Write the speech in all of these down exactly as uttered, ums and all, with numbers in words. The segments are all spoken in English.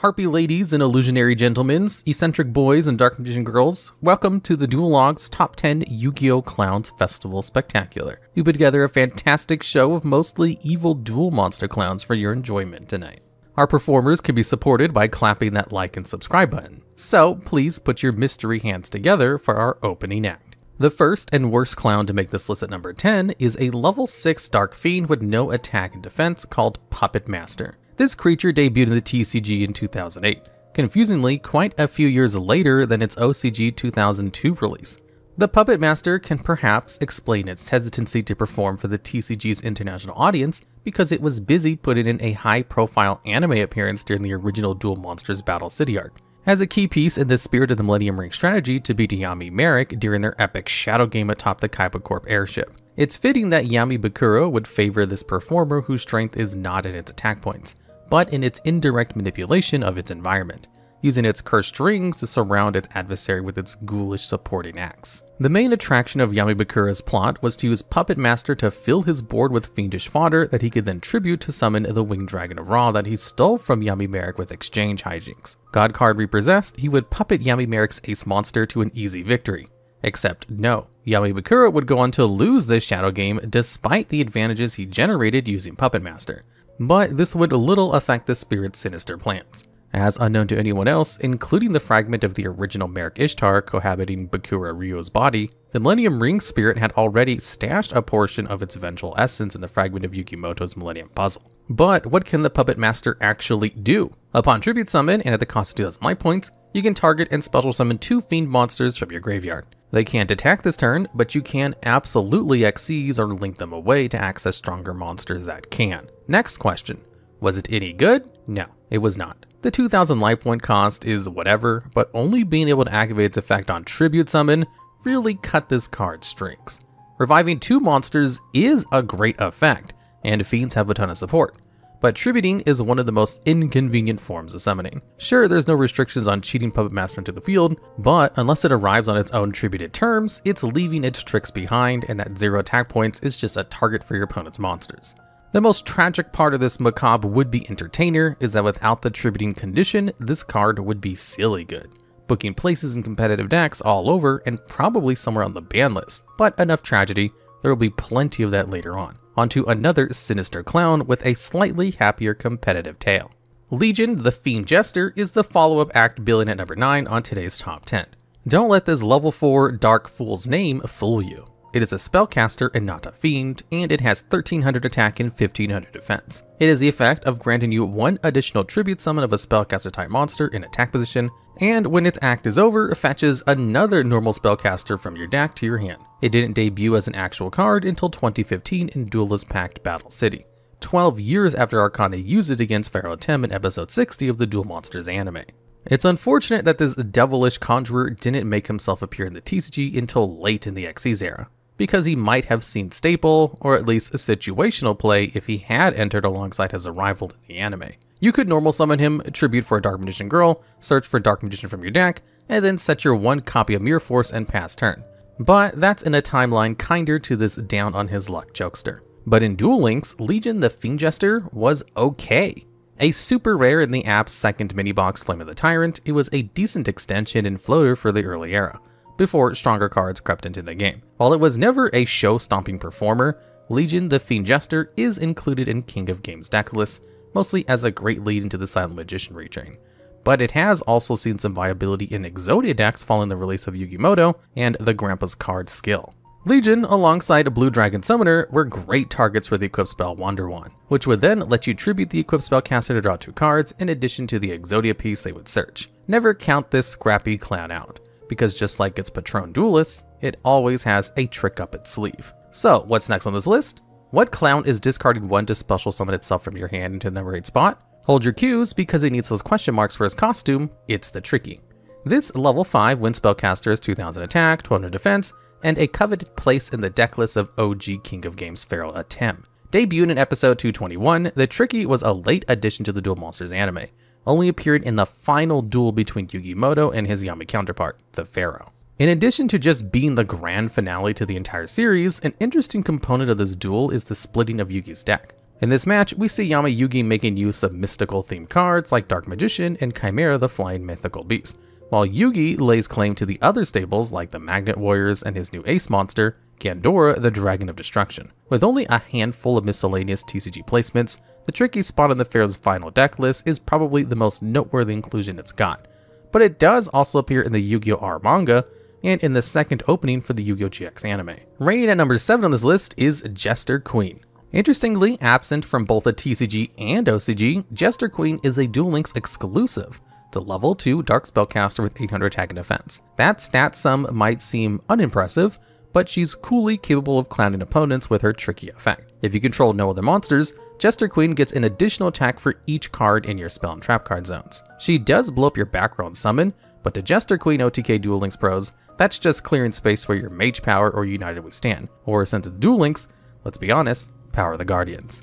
Harpy ladies and illusionary gentlemen, eccentric boys and dark magician girls, welcome to the Duelog's Top ten Yu-Gi-Oh! Clowns Festival Spectacular. We put together a fantastic show of mostly evil duel monster clowns for your enjoyment tonight. Our performers can be supported by clapping that like and subscribe button, so please put your mystery hands together for our opening act. The first and worst clown to make this list at number ten is a level six Dark Fiend with no attack and defense called Puppet Master. This creature debuted in the T C G in two thousand eight, confusingly quite a few years later than its O C G two thousand two release. The Puppet Master can perhaps explain its hesitancy to perform for the T C G's international audience because it was busy putting in a high-profile anime appearance during the original Duel Monsters Battle City arc. As a key piece in the Spirit of the Millennium Ring strategy to beat Yami Marik during their epic shadow game atop the Kaiba Corp airship. It's fitting that Yami Bakura would favor this performer whose strength is not in its attack points, but in its indirect manipulation of its environment, using its cursed rings to surround its adversary with its ghoulish supporting acts. The main attraction of Yami Bakura's plot was to use Puppet Master to fill his board with fiendish fodder that he could then tribute to summon the Winged Dragon of Ra that he stole from Yami Marik with exchange hijinks. God card repossessed, he would puppet Yami Marik's ace monster to an easy victory. Except no, Yami Bakura would go on to lose this shadow game despite the advantages he generated using Puppet Master. But this would little affect the spirit's sinister plans, as unknown to anyone else, including the fragment of the original Marik Ishtar cohabiting Bakura Ryo's body, the Millennium Ring spirit had already stashed a portion of its ventral essence in the fragment of Yukimoto's Millennium Puzzle. But what can the Puppet Master actually do? Upon tribute summon, and at the cost of two thousand life points, you can target and special summon two fiend monsters from your graveyard. They can't attack this turn, but you can absolutely X C's or link them away to access stronger monsters that can. Next question. Was it any good? No, it was not. The two thousand life point cost is whatever, but only being able to activate its effect on Tribute Summon really cut this card's strings. Reviving two monsters is a great effect, and fiends have a ton of support, but tributing is one of the most inconvenient forms of summoning. Sure, there's no restrictions on cheating Puppet Master into the field, but unless it arrives on its own tributed terms, it's leaving its tricks behind, and that zero attack points is just a target for your opponent's monsters. The most tragic part of this macabre would-be entertainer is that without the tributing condition, this card would be silly good, booking places in competitive decks all over and probably somewhere on the ban list, but enough tragedy, there will be plenty of that later on. Onto another sinister clown with a slightly happier competitive tale. Legion the Fiend Jester is the follow-up act billing at number nine on today's top ten. Don't let this level four Dark Fool's name fool you. It is a spellcaster and not a fiend, and it has thirteen hundred attack and fifteen hundred defense. It has the effect of granting you one additional tribute summon of a spellcaster type monster in attack position, and when its act is over, fetches another normal spellcaster from your deck to your hand. It didn't debut as an actual card until twenty fifteen in Duelist Pact Battle City, twelve years after Arcana used it against Pharaoh Tem in episode sixty of the Duel Monsters anime. It's unfortunate that this devilish conjurer didn't make himself appear in the T C G until late in the X C's era, because he might have seen staple, or at least a situational play if he had entered alongside his arrival in the anime. You could normal summon him, tribute for a Dark Magician Girl, search for Dark Magician from your deck, and then set your one copy of Mirror Force and pass turn. But that's in a timeline kinder to this down on his luck jokester. But in Duel Links, Legion the Fiend Jester was okay. A super rare in the app's second mini box Flame of the Tyrant, it was a decent extension and floater for the early era, before stronger cards crept into the game. While it was never a show-stomping performer, Legion the Fiend Jester is included in King of Games deck lists, mostly as a great lead into the Silent Magician retrain. But it has also seen some viability in Exodia decks following the release of Yukimoto and the Grandpa's Card skill. Legion, alongside Blue Dragon Summoner, were great targets for the equipped spell Wonder One, which would then let you tribute the equipped spellcaster to draw two cards in addition to the Exodia piece they would search. Never count this scrappy clown out, because just like its patron Duelist, it always has a trick up its sleeve. So what's next on this list? What clown is discarding one to special summon itself from your hand into the number eight spot? Hold your cues, because he needs those question marks for his costume. It's the Tricky. This level five wind spellcaster is two thousand attack, twelve hundred defense, and a coveted place in the decklist of O G King of Games Pharaoh Tem. Debuted in episode two twenty-one, the Tricky was a late addition to the Duel Monsters anime, only appeared in the final duel between Yukimoto and his Yami counterpart, the Pharaoh. In addition to just being the grand finale to the entire series, an interesting component of this duel is the splitting of Yugi's deck. In this match, we see Yami Yugi making use of mystical-themed cards like Dark Magician and Chimera the Flying Mythical Beast, while Yugi lays claim to the other stables like the Magnet Warriors and his new ace monster, Gandora the Dragon of Destruction. With only a handful of miscellaneous T C G placements, the tricky spot on the Pharaoh's final deck list is probably the most noteworthy inclusion it's got, but it does also appear in the Yu-Gi-Oh! R manga, and in the second opening for the Yu-Gi-Oh! G X anime. Reigning at number seven on this list is Jester Queen. Interestingly, absent from both the T C G and O C G, Jester Queen is a Duel Links exclusive. It's a level two Dark Spellcaster with eight hundred attack and defense. That stat sum might seem unimpressive, but she's coolly capable of clowning opponents with her tricky effect. If you control no other monsters, Jester Queen gets an additional attack for each card in your spell and trap card zones. She does blow up your back row and summon, but to Jester Queen O T K Duel Links pros, that's just clearing space for your Mage Power or United We Stand, or since it's Duel Links, let's be honest, Power the Guardians.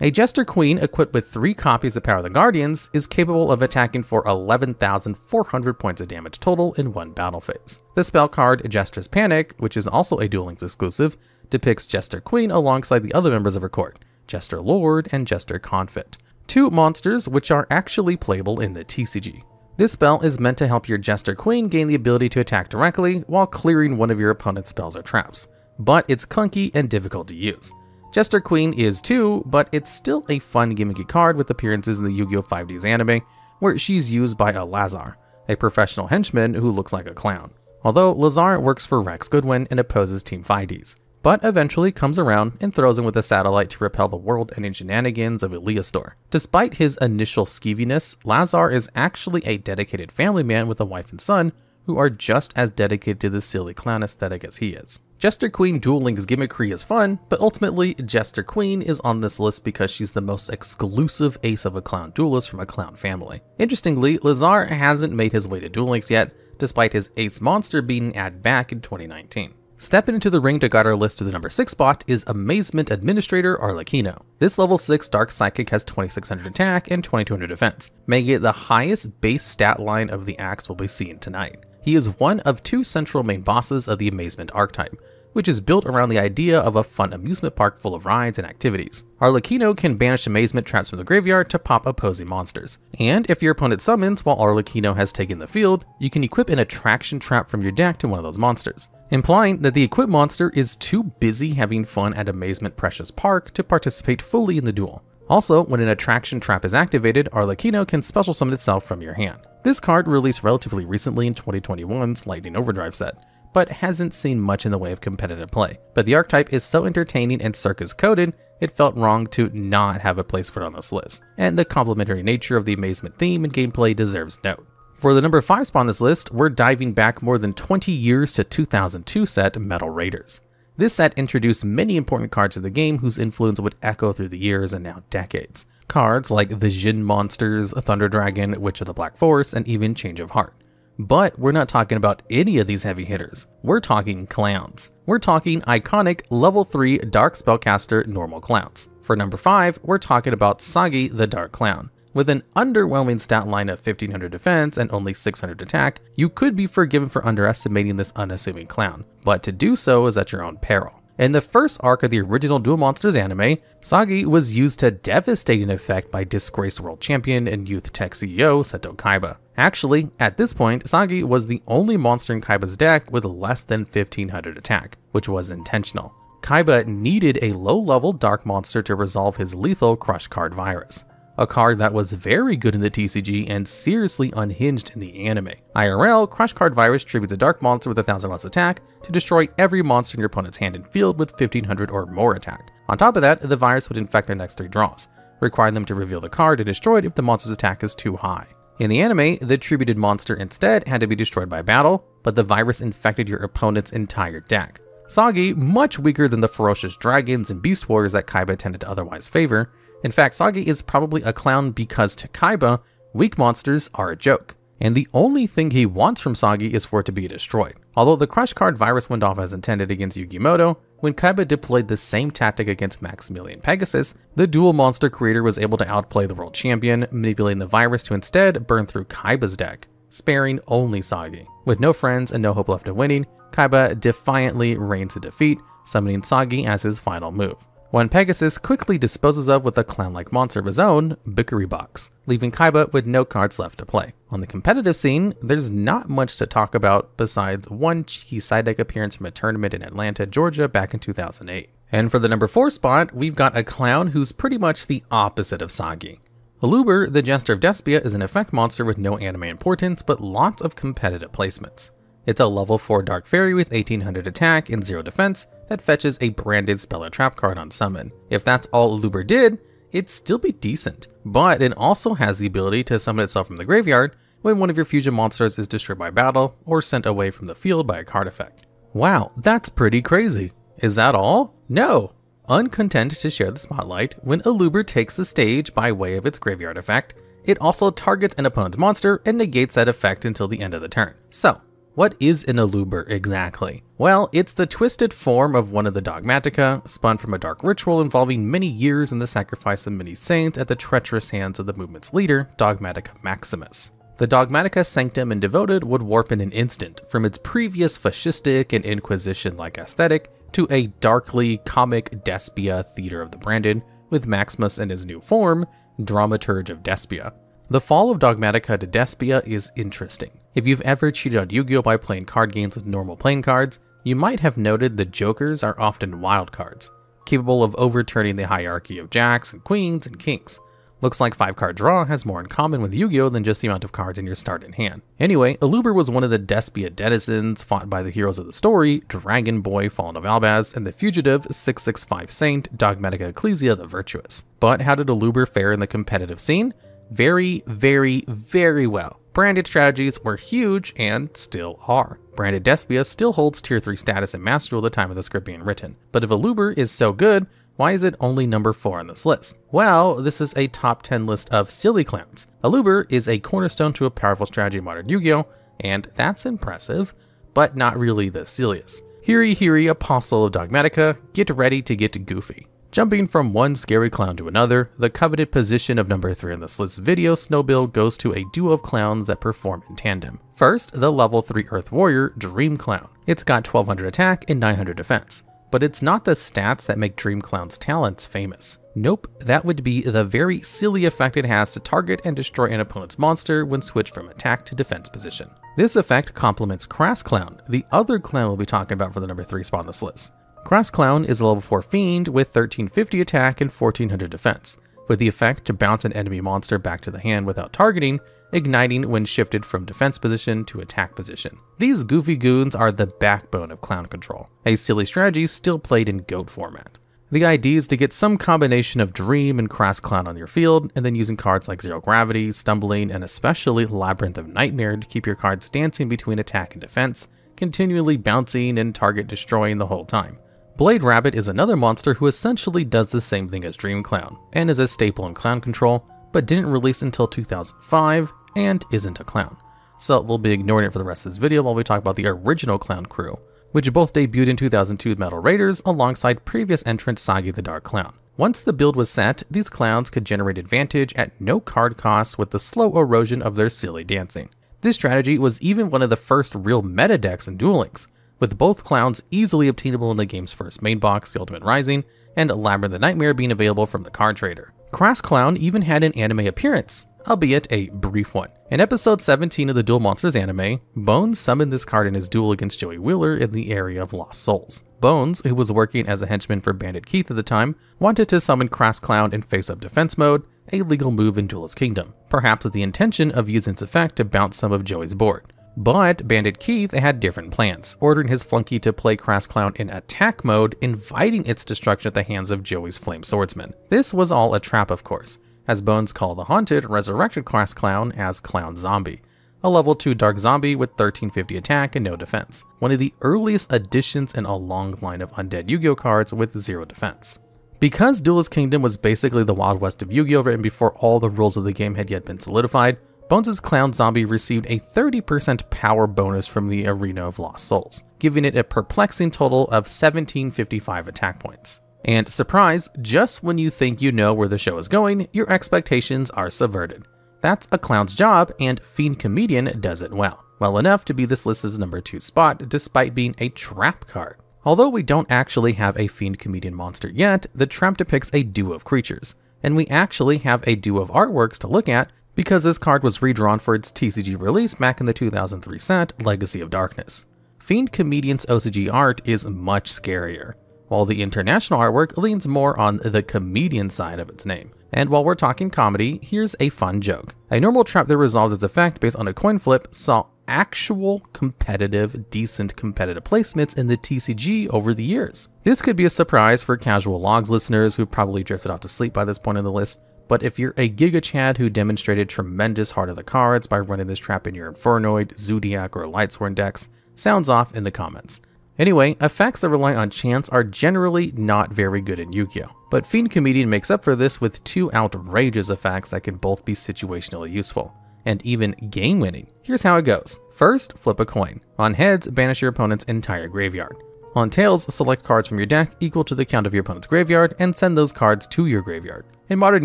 A Jester Queen equipped with three copies of Power the Guardians is capable of attacking for eleven thousand four hundred points of damage total in one battle phase. The spell card Jester's Panic, which is also a Duel Links exclusive, depicts Jester Queen alongside the other members of her court, Jester Lord and Jester Convict, two monsters which are actually playable in the T C G. This spell is meant to help your Jester Queen gain the ability to attack directly while clearing one of your opponent's spells or traps, but it's clunky and difficult to use. Jester Queen is too, but it's still a fun gimmicky card with appearances in the Yu-Gi-Oh! five D's anime, where she's used by a Lazar, a professional henchman who looks like a clown. Although Lazar works for Rex Goodwin and opposes Team five D's, but eventually comes around and throws him with a satellite to repel the world-ending shenanigans of Eleastor. Despite his initial skeeviness, Lazar is actually a dedicated family man with a wife and son, who are just as dedicated to the silly clown aesthetic as he is. Jester Queen Duel Links gimmickry is fun, but ultimately Jester Queen is on this list because she's the most exclusive ace of a clown duelist from a clown family. Interestingly, Lazar hasn't made his way to Duel Links yet, despite his ace monster being added back in twenty nineteen. Stepping into the ring to guide our list to the number six spot is Amazement Administrator Arlecchino. This level six Dark Psychic has twenty-six hundred attack and twenty-two hundred defense, making it the highest base stat line of the acts we'll be seeing tonight. He is one of two central main bosses of the Amazement archetype, which is built around the idea of a fun amusement park full of rides and activities. Arlecchino can banish Amazement traps from the graveyard to pop opposing monsters, and if your opponent summons while Arlecchino has taken the field, you can equip an attraction trap from your deck to one of those monsters, implying that the equipped monster is too busy having fun at Amazement Precious Park to participate fully in the duel. Also, when an attraction trap is activated, Arlecchino can special summon itself from your hand. This card released relatively recently in twenty twenty-one's Lightning Overdrive set, but hasn't seen much in the way of competitive play. But the archetype is so entertaining and circus coded, it felt wrong to not have a place for it on this list, and the complementary nature of the Amazement theme and gameplay deserves note. For the number five spot on this list, we're diving back more than twenty years to two thousand two set Metal Raiders. This set introduced many important cards to the game whose influence would echo through the years and now decades. Cards like the Jin Monsters, Thunder Dragon, Witch of the Black Forest, and even Change of Heart. But we're not talking about any of these heavy hitters. We're talking clowns. We're talking iconic level three Dark Spellcaster normal clowns. For number five, we're talking about Saggi the Dark Clown. With an underwhelming stat line of fifteen hundred defense and only six hundred attack, you could be forgiven for underestimating this unassuming clown, but to do so is at your own peril. In the first arc of the original Duel Monsters anime, Saggi was used to devastating effect by disgraced world champion and youth tech C E O Seto Kaiba. Actually, at this point, Saggi was the only monster in Kaiba's deck with less than fifteen hundred attack, which was intentional. Kaiba needed a low-level dark monster to resolve his lethal Crush Card Virus, a card that was very good in the T C G and seriously unhinged in the anime. I R L, Crush Card Virus tributes a dark monster with one thousand less attack to destroy every monster in your opponent's hand and field with fifteen hundred or more attack. On top of that, the virus would infect their next three draws, requiring them to reveal the card and destroy it if the monster's attack is too high. In the anime, the tributed monster instead had to be destroyed by battle, but the virus infected your opponent's entire deck. Saggi, much weaker than the ferocious dragons and beast warriors that Kaiba tended to otherwise favor. In fact, Saggi is probably a clown because to Kaiba, weak monsters are a joke, and the only thing he wants from Saggi is for it to be destroyed. Although the Crush Card Virus went off as intended against Yukimoto, when Kaiba deployed the same tactic against Maximilian Pegasus, the dual monster creator was able to outplay the world champion, manipulating the virus to instead burn through Kaiba's deck, sparing only Saggi. With no friends and no hope left of winning, Kaiba defiantly reigns to defeat, summoning Saggi as his final move. One Pegasus quickly disposes of with a clown-like monster of his own, Bookery Box, leaving Kaiba with no cards left to play. On the competitive scene, there's not much to talk about besides one cheeky side deck appearance from a tournament in Atlanta, Georgia back in two thousand eight. And for the number four spot, we've got a clown who's pretty much the opposite of Saggi. Aluber, the Jester of Despia, is an effect monster with no anime importance, but lots of competitive placements. It's a level four Dark Fairy with eighteen hundred attack and zero defense that fetches a branded spell or trap card on summon. If that's all Aluber did, it'd still be decent, but it also has the ability to summon itself from the graveyard when one of your fusion monsters is destroyed by battle or sent away from the field by a card effect. Wow, that's pretty crazy. Is that all? No! Uncontent to share the spotlight, when Aluber takes the stage by way of its graveyard effect, it also targets an opponent's monster and negates that effect until the end of the turn. So, what is an Aluber exactly? Well, it's the twisted form of one of the Dogmatica, spun from a dark ritual involving many years and the sacrifice of many saints at the treacherous hands of the movement's leader, Dogmatica Maximus. The Dogmatica Sanctum and Devoted would warp in an instant from its previous fascistic and Inquisition-like aesthetic to a darkly comic Despia Theater of the Branded, with Maximus in his new form, Dramaturge of Despia. The fall of Dogmatica to Despia is interesting. If you've ever cheated on Yu-Gi-Oh! By playing card games with normal playing cards, you might have noted the Jokers are often wild cards, capable of overturning the hierarchy of jacks and queens and kings. Looks like five-card draw has more in common with Yu-Gi-Oh! Than just the amount of cards in your start in hand. Anyway, Aluber was one of the Despia denizens fought by the heroes of the story, Dragon Boy Fallen of Albaz, and the fugitive six six five Saint Dogmatica Ecclesia the Virtuous. But how did Aluber fare in the competitive scene? Very, very, very well. Branded strategies were huge and still are. Branded Despia still holds tier three status in Master Duel at the time of this script being written, but if Aluber is so good, why is it only number four on this list? Well, this is a top ten list of silly clowns. Aluber is a cornerstone to a powerful strategy in modern Yu-Gi-Oh, and that's impressive, but not really the silliest. Hiri Hiri Apostle of Dogmatica, get ready to get goofy. Jumping from one scary clown to another, the coveted position of number three in this list's video snowbill goes to a duo of clowns that perform in tandem. First, the level three Earth Warrior, Dream Clown. It's got twelve hundred attack and nine hundred defense, but it's not the stats that make Dream Clown's talents famous. Nope, that would be the very silly effect it has to target and destroy an opponent's monster when switched from attack to defense position. This effect complements Crass Clown, the other clown we'll be talking about for the number three spot on this list. Crass Clown is a level four Fiend with thirteen fifty attack and fourteen hundred defense, with the effect to bounce an enemy monster back to the hand without targeting, igniting when shifted from defense position to attack position. These goofy goons are the backbone of Clown Control, a silly strategy still played in GOAT format. The idea is to get some combination of Dream and Crass Clown on your field, and then using cards like Zero Gravity, Stumbling, and especially Labyrinth of Nightmare to keep your cards dancing between attack and defense, continually bouncing and target destroying the whole time. Blade Rabbit is another monster who essentially does the same thing as Dream Clown, and is a staple in Clown Control, but didn't release until two thousand five, and isn't a clown. So we'll be ignoring it for the rest of this video while we talk about the original Clown Crew, which both debuted in two thousand two with Metal Raiders alongside previous entrant Saggi the Dark Clown. Once the build was set, these clowns could generate advantage at no card costs with the slow erosion of their silly dancing. This strategy was even one of the first real meta decks in Duel Links, with both clowns easily obtainable in the game's first main box, The Ultimate Rising, and Labyrinth the Nightmare being available from the card trader. Crass Clown even had an anime appearance, albeit a brief one. In episode seventeen of the Duel Monsters anime, Bones summoned this card in his duel against Joey Wheeler in the area of Lost Souls. Bones, who was working as a henchman for Bandit Keith at the time, wanted to summon Crass Clown in face-up defense mode, a legal move in Duelist Kingdom, perhaps with the intention of using its effect to bounce some of Joey's board. But Bandit Keith had different plans, ordering his flunky to play Crass Clown in attack mode, inviting its destruction at the hands of Joey's Flame Swordsman. This was all a trap, of course, as Bones Call the Haunted resurrected Crass Clown as Clown Zombie, a level two Dark Zombie with thirteen fifty attack and no defense, one of the earliest additions in a long line of undead Yu-Gi-Oh cards with zero defense. Because Duelist Kingdom was basically the Wild West of Yu-Gi-Oh written before all the rules of the game had yet been solidified, Bones' Clown Zombie received a thirty percent power bonus from the Arena of Lost Souls, giving it a perplexing total of seventeen fifty-five attack points. And surprise, just when you think you know where the show is going, your expectations are subverted. That's a clown's job, and Fiend Comedian does it well. Well enough to be this list's number two spot, despite being a trap card. Although we don't actually have a Fiend Comedian monster yet, the trap depicts a duo of creatures, and we actually have a duo of artworks to look at because this card was redrawn for its T C G release back in the two thousand three set, Legacy of Darkness. Fiend Comedian's O C G art is much scarier, while the international artwork leans more on the comedian side of its name. And while we're talking comedy, here's a fun joke. A normal trap that resolves its effect based on a coin flip saw actual competitive, decent competitive placements in the T C G over the years. This could be a surprise for casual logs listeners who probably drifted off to sleep by this point in the list, but if you're a Giga Chad who demonstrated tremendous heart of the cards by running this trap in your Infernoid, Zodiac, or Lightsworn decks, sounds off in the comments. Anyway, effects that rely on chance are generally not very good in Yu-Gi-Oh! But Fiend Comedian makes up for this with two outrageous effects that can both be situationally useful, and even game-winning. Here's how it goes. First, flip a coin. On heads, banish your opponent's entire graveyard. On tails, select cards from your deck equal to the count of your opponent's graveyard and send those cards to your graveyard. In modern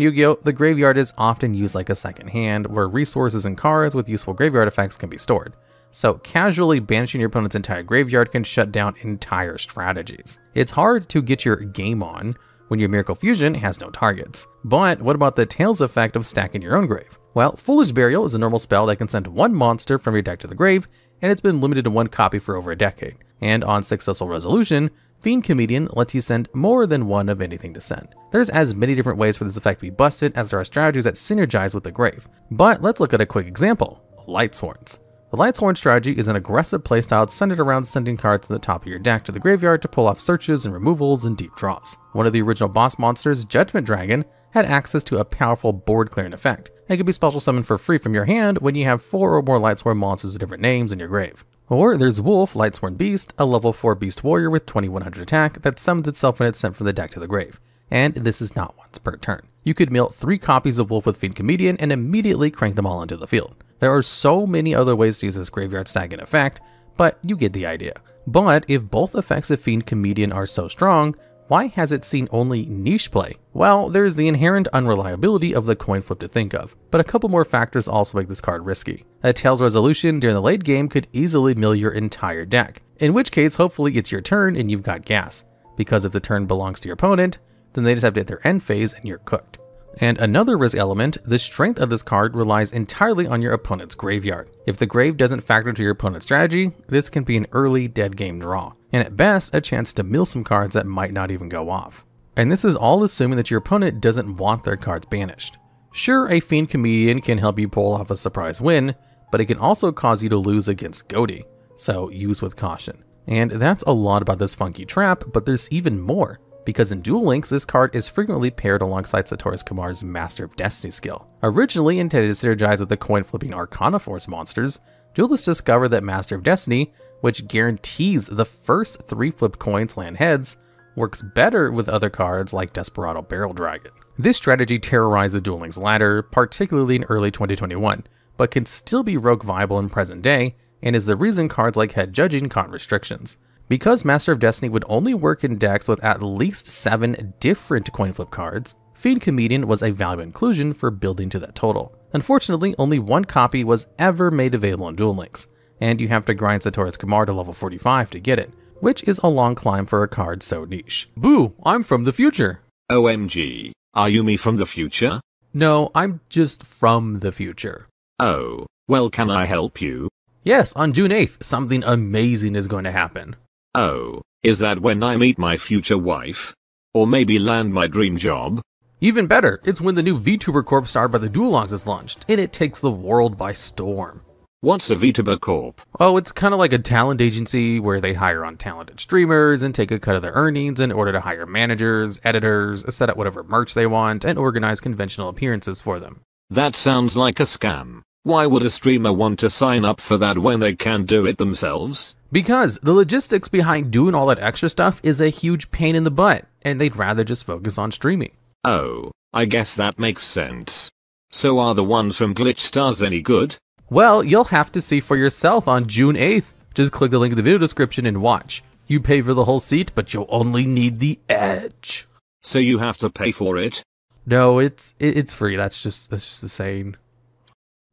Yu-Gi-Oh!, the graveyard is often used like a second hand, where resources and cards with useful graveyard effects can be stored. So casually banishing your opponent's entire graveyard can shut down entire strategies. It's hard to get your game on when your Miracle Fusion has no targets. But what about the tails effect of stacking your own grave? Well, Foolish Burial is a normal spell that can send one monster from your deck to the grave, and it's been limited to one copy for over a decade. And on successful resolution, Fiend Comedian lets you send more than one of anything to send. There's as many different ways for this effect to be busted as there are strategies that synergize with the grave. But let's look at a quick example, Lightsworns. The Lightsworn strategy is an aggressive playstyle centered around sending cards to the top of your deck to the graveyard to pull off searches and removals and deep draws. One of the original boss monsters, Judgment Dragon, had access to a powerful board clearing effect. It could be special summoned for free from your hand when you have four or more Lightsworn monsters with different names in your grave. Or there's Wolf, Lightsworn Beast, a level four beast warrior with twenty-one hundred attack that summons itself when it's sent from the deck to the grave. And this is not once per turn. You could mill three copies of Wolf with Fiend Comedian and immediately crank them all into the field. There are so many other ways to use this graveyard stacking effect, but you get the idea. But if both effects of Fiend Comedian are so strong, why has it seen only niche play? Well, there's the inherent unreliability of the coin flip to think of, but a couple more factors also make this card risky. A tails resolution during the late game could easily mill your entire deck, in which case hopefully it's your turn and you've got gas, because if the turn belongs to your opponent, then they just have to hit their end phase and you're cooked. And another risk element, the strength of this card relies entirely on your opponent's graveyard. If the grave doesn't factor into your opponent's strategy, this can be an early dead game draw, and at best a chance to mill some cards that might not even go off. And this is all assuming that your opponent doesn't want their cards banished. Sure, a Fiend Comedian can help you pull off a surprise win, but it can also cause you to lose against Goaty, so use with caution. And that's a lot about this funky trap, but there's even more. Because in Duel Links, this card is frequently paired alongside Satoru Komaru's Master of Destiny skill. Originally intended to synergize with the coin-flipping Arcana Force monsters, duelists discover that Master of Destiny, which guarantees the first three flip coins land heads, works better with other cards like Desperado Barrel Dragon. This strategy terrorized the Duel Links ladder, particularly in early twenty twenty-one, but can still be rogue viable in present day, and is the reason cards like Head Judging caught restrictions. Because Master of Destiny would only work in decks with at least seven different coin flip cards, Fiend Comedian was a valuable inclusion for building to that total. Unfortunately, only one copy was ever made available on Duel Links, and you have to grind Satoru Komaru to level forty-five to get it, which is a long climb for a card so niche. Boo, I'm from the future! O M G, are you me from the future? No, I'm just from the future. Oh, well, can I help you? Yes, on June eighth, something amazing is going to happen. Oh, is that when I meet my future wife? Or maybe land my dream job? Even better, it's when the new VTuber Corp started by the Duel Links is launched, and it takes the world by storm. What's a VTuber Corp? Oh, it's kind of like a talent agency where they hire on talented streamers and take a cut of their earnings in order to hire managers, editors, set up whatever merch they want, and organize conventional appearances for them. That sounds like a scam. Why would a streamer want to sign up for that when they can do it themselves? Because the logistics behind doing all that extra stuff is a huge pain in the butt, and they'd rather just focus on streaming. Oh, I guess that makes sense. So are the ones from Glitch Stars any good? Well, you'll have to see for yourself on June eighth. Just click the link in the video description and watch. You pay for the whole seat, but you'll only need the edge. So you have to pay for it? No, it's it's free. That's just that's just the saying.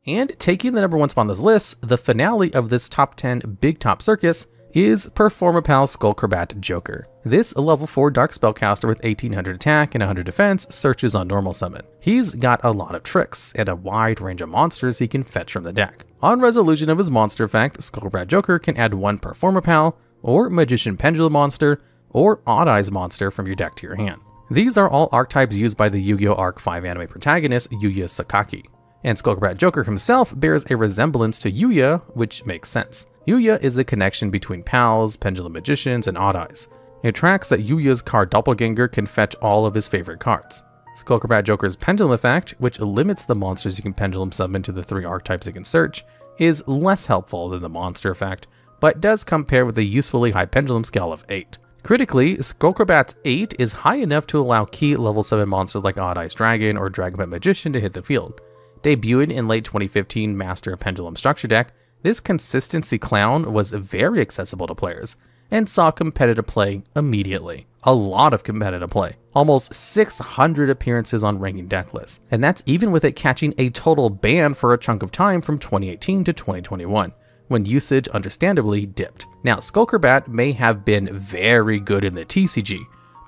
And taking the number one spot on this list, the finale of this top ten Big Top Circus is Performer Pal Skullcrobat Joker. This level four Dark Spellcaster with eighteen hundred attack and one hundred defense searches on Normal Summon. He's got a lot of tricks and a wide range of monsters he can fetch from the deck. On resolution of his monster effect, Skullcrobat Joker can add one Performer Pal, or Magician Pendulum Monster, or Odd Eyes Monster from your deck to your hand. These are all archetypes used by the Yu-Gi-Oh! Arc five anime protagonist Yuya Sakaki, and Skullcrobat Joker himself bears a resemblance to Yuya, which makes sense. Yuya is the connection between pals, pendulum magicians, and odd eyes. It tracks that Yuya's card doppelganger can fetch all of his favorite cards. Skullcrobat Joker's pendulum effect, which limits the monsters you can pendulum summon to the three archetypes you can search, is less helpful than the monster effect, but does compare with a usefully high pendulum scale of eight. Critically, Skullcrobat's eight is high enough to allow key level seven monsters like Odd Eyes Dragon or Dragonpet Magician to hit the field. Debuted in late twenty fifteen Master of Pendulum Structure deck, this consistency clown was very accessible to players, and saw competitive play immediately. A lot of competitive play. Almost six hundred appearances on ranking deck lists, and that's even with it catching a total ban for a chunk of time from twenty eighteen to twenty twenty-one. When usage understandably dipped. Now, Skullcrobat may have been very good in the T C G,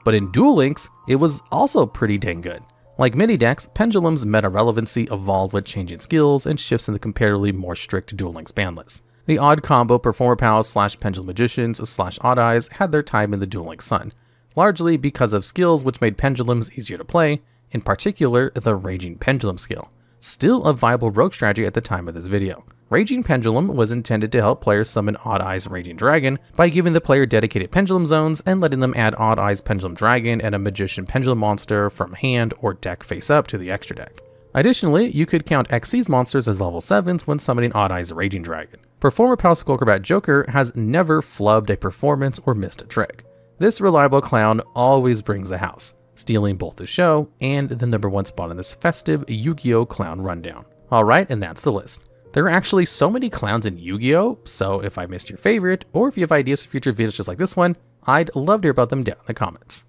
but in Duel Links, it was also pretty dang good. Like many decks, Pendulum's meta-relevancy evolved with changing skills and shifts in the comparatively more strict Duel Links ban list. The odd combo Performer Pals slash Pendulum Magicians slash Odd Eyes had their time in the Duel Links sun, largely because of skills which made Pendulums easier to play, in particular the Raging Pendulum skill. Still a viable rogue strategy at the time of this video. Raging Pendulum was intended to help players summon Odd Eyes Raging Dragon by giving the player dedicated pendulum zones and letting them add Odd Eyes Pendulum Dragon and a Magician Pendulum Monster from hand or deck face up to the extra deck. Additionally, you could count X C's monsters as level sevens when summoning Odd Eyes Raging Dragon. Performer Pal Skullcrobat Joker has never flubbed a performance or missed a trick. This reliable clown always brings the house, stealing both the show and the number one spot in this festive Yu-Gi-Oh! Clown rundown. Alright, and that's the list. There are actually so many clowns in Yu-Gi-Oh! So if I missed your favorite, or if you have ideas for future videos just like this one, I'd love to hear about them down in the comments.